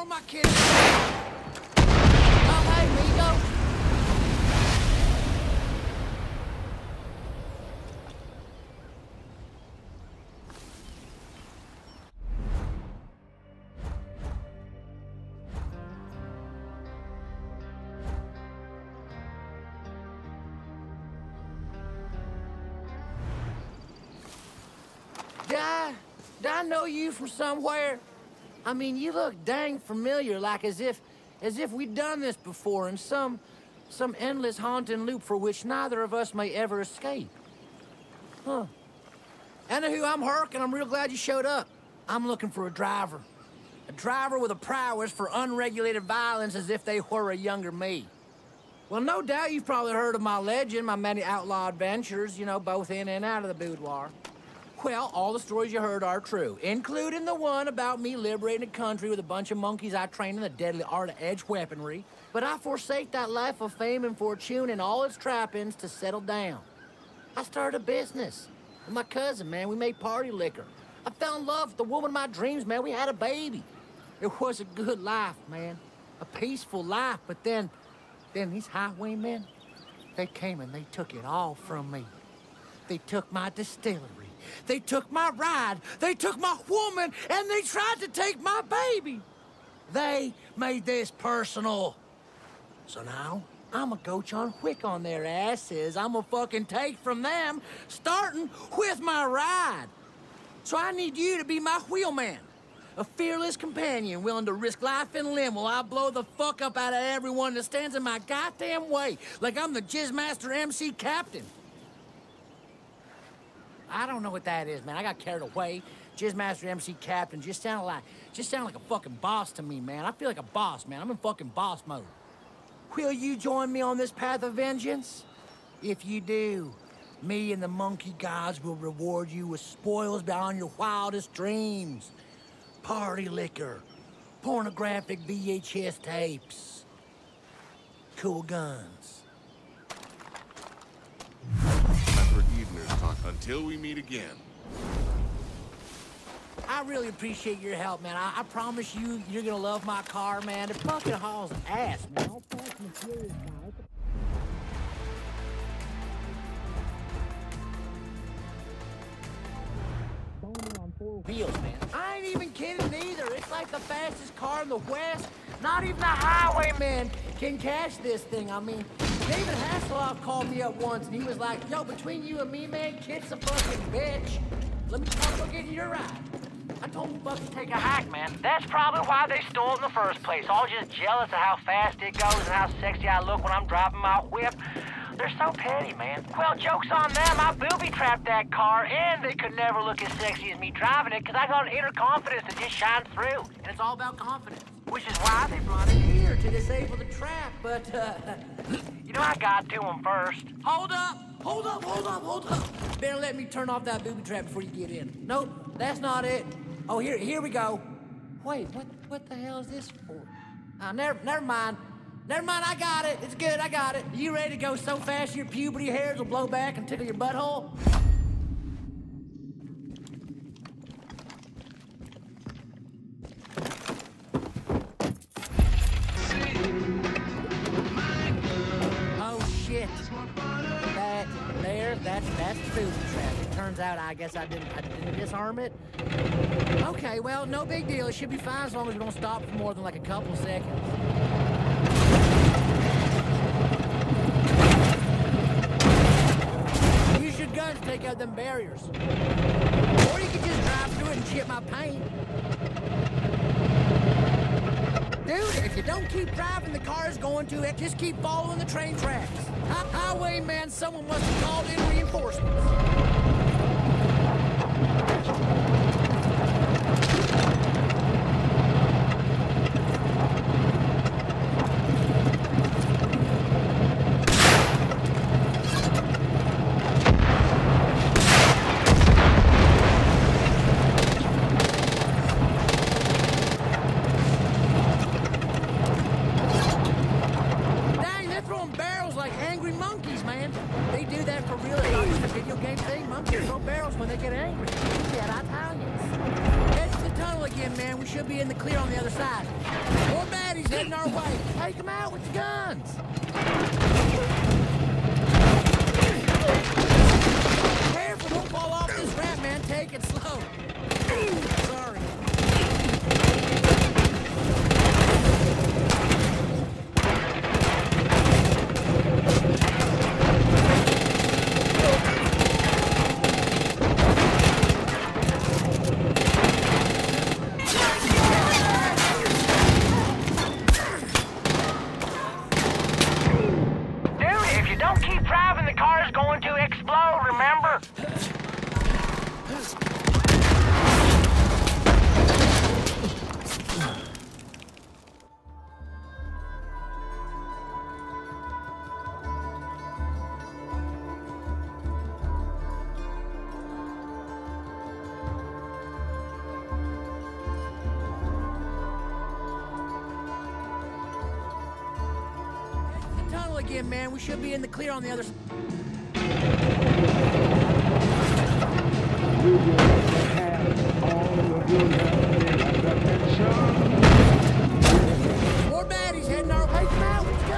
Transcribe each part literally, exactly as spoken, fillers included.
or my kids. Oh, hey, Migo. I know you from somewhere. I mean, you look dang familiar, like as if, as if we'd done this before in some, some endless haunting loop for which neither of us may ever escape. Huh. Anywho, I'm Hurk, and I'm real glad you showed up. I'm looking for a driver. A driver with a prowess for unregulated violence as if they were a younger me. Well, no doubt you've probably heard of my legend, my many outlaw adventures, you know, both in and out of the boudoir. Well, all the stories you heard are true, including the one about me liberating a country with a bunch of monkeys I trained in the deadly art of edge weaponry. But I forsake that life of fame and fortune and all its trappings to settle down. I started a business with my cousin, man. We made party liquor. I fell in love with the woman of my dreams, man. We had a baby. It was a good life, man. A peaceful life. But then, then these highwaymen, they came and they took it all from me. They took my distillery. They took my ride, they took my woman, and they tried to take my baby. They made this personal. So now, I'm gonna go John Wick on their asses. I'm gonna fucking take from them, starting with my ride. So I need you to be my wheelman, a fearless companion willing to risk life and limb while I blow the fuck up out of everyone that stands in my goddamn way, like I'm the Jizzmaster M C Captain. I don't know what that is, man. I got carried away. Jizzmaster M C Captain just sounded like, just sounded like a fucking boss to me, man. I feel like a boss, man. I'm in fucking boss mode. Will you join me on this path of vengeance? If you do, me and the monkey gods will reward you with spoils beyond your wildest dreams. Party liquor, pornographic V H S tapes, cool guns. Until we meet again. I really appreciate your help, man. I, I promise you, you're gonna love my car, man. It fucking hauls ass, man. I'm fucking serious, guys. On four wheels, man. I ain't even kidding either. It's like the fastest car in the West. Not even the highwayman can catch this thing. I mean, David Hasselhoff called me up once, and he was like, yo, between you and me, man, kid's a fucking bitch. Let me talk and get you your ride. I told him fucking take a hike, man. That's probably why they stole in the first place. All just jealous of how fast it goes and how sexy I look when I'm driving my whip. They're so petty, man. Well, joke's on them. I booby-trapped that car, and they could never look as sexy as me driving it, because I got an inner confidence that just shines through. And it's all about confidence. Which is why they brought it here, to disable the trap, but, uh... you know, I got to him first. Hold up! Hold up, hold up, hold up! Better let me turn off that booby trap before you get in. Nope, that's not it. Oh, here, here we go. Wait, what, what the hell is this for? Uh, never, never mind. Never mind, I got it. It's good, I got it. You ready to go so fast your puberty hairs will blow back and tickle your butthole? That's, that's food traffic. Turns out, I guess I didn't, I didn't disarm it. Okay, well, no big deal. It should be fine as long as we don't stop for more than like a couple seconds. Use your guns to take out them barriers. Or you could just drive through it and chip my paint. Dude, if you don't keep driving, the car is going to it. Just keep following the train tracks. Hi highwayman, someone must have called in reinforcements. Monkeys, man. They do that for real. It's not just a video game thing, man. the other side. More baddies heading our way. Take them out with the guns. Careful, don't fall off this ramp, man. Take it slow. Sorry. Again, man, we should be in the clear on the other side. More baddies heading our way. Take them out with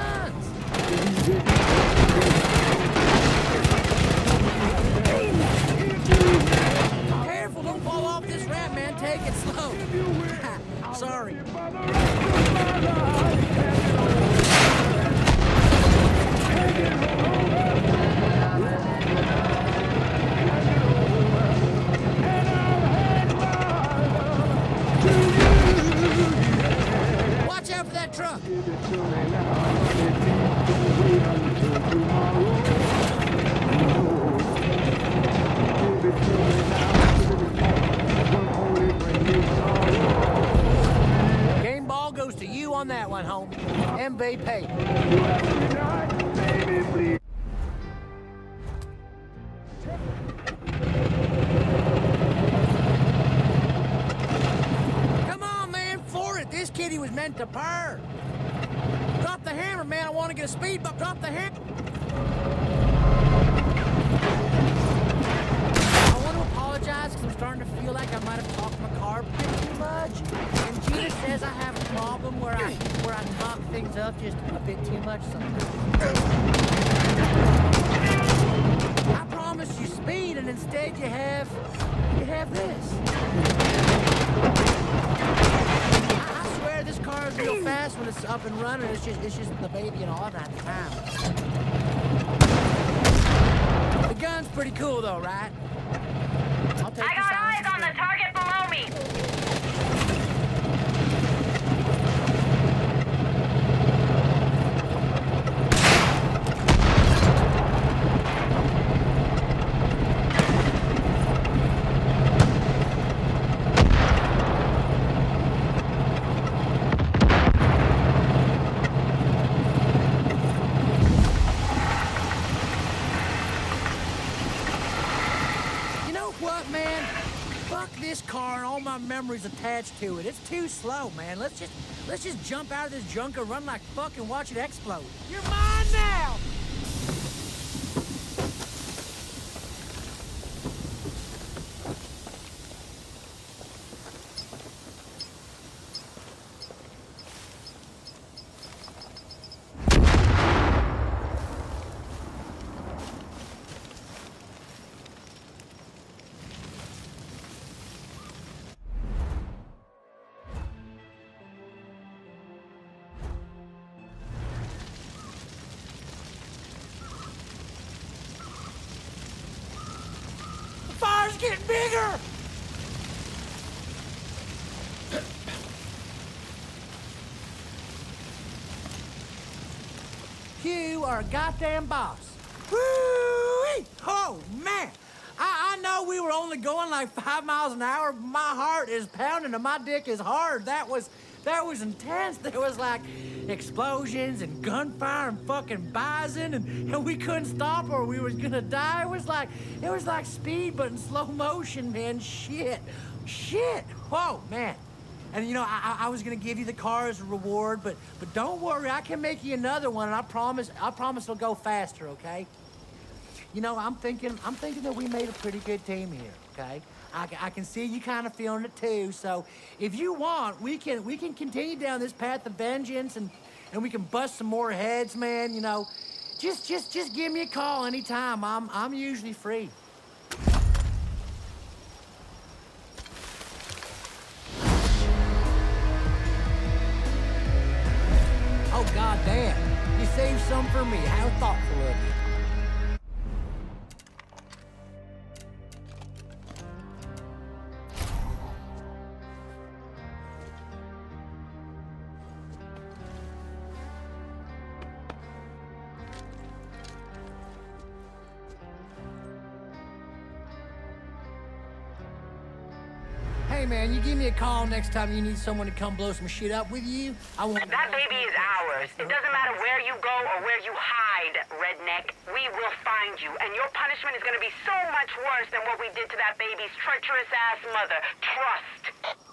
guns. Careful, don't fall off this ramp, man. Take it slow. Sorry. Watch out for that truck. Game ball goes to you on that one, homie. M V P. Come on, man, for it. This kitty was meant to purr. Drop the hammer, man. I want to get a speed bump. Drop the hammer. I want to apologize because I'm starting to feel like I might have talked my car too much. And Gina says I have a problem where I where I knock things up just a bit too much sometimes. I promised you speed, and instead you have, you have this. I, I swear this car is real fast when it's up and running. It's just, it's just the baby and all that time. The gun's pretty cool, though, right? I'll take I got eyes on the target below me. Memories attached to it. It's too slow, man. Let's just let's just jump out of this junk and run like fuck and watch it explode. You're mine now! Getting bigger! You are a goddamn boss. Woo-wee! Oh, man! I, I know we were only going like five miles an hour, but my heart is pounding and my dick is hard. That was, that was intense. There was like explosions and gunfire and fucking bison, and, and we couldn't stop or we was gonna die. It was like, it was like speed, but in slow motion, man. Shit, shit, whoa, man. And you know, I, I was gonna give you the car as a reward, but but don't worry, I can make you another one, and I promise, I promise it'll go faster, okay? You know, I'm thinking, I'm thinking that we made a pretty good team here, okay? I, I can see you kind of feeling it too. So if you want, we can we can continue down this path of vengeance, and and we can bust some more heads, man. You know, just just just give me a call anytime. I'm I'm usually free. Oh goddamn! You saved some for me. How thoughtful of you. Hey man, you give me a call next time you need someone to come blow some shit up with you. I want that baby is ours. It doesn't matter where you go or where you hide, redneck. We will find you, and your punishment is going to be so much worse than what we did to that baby's treacherous ass mother. Trust.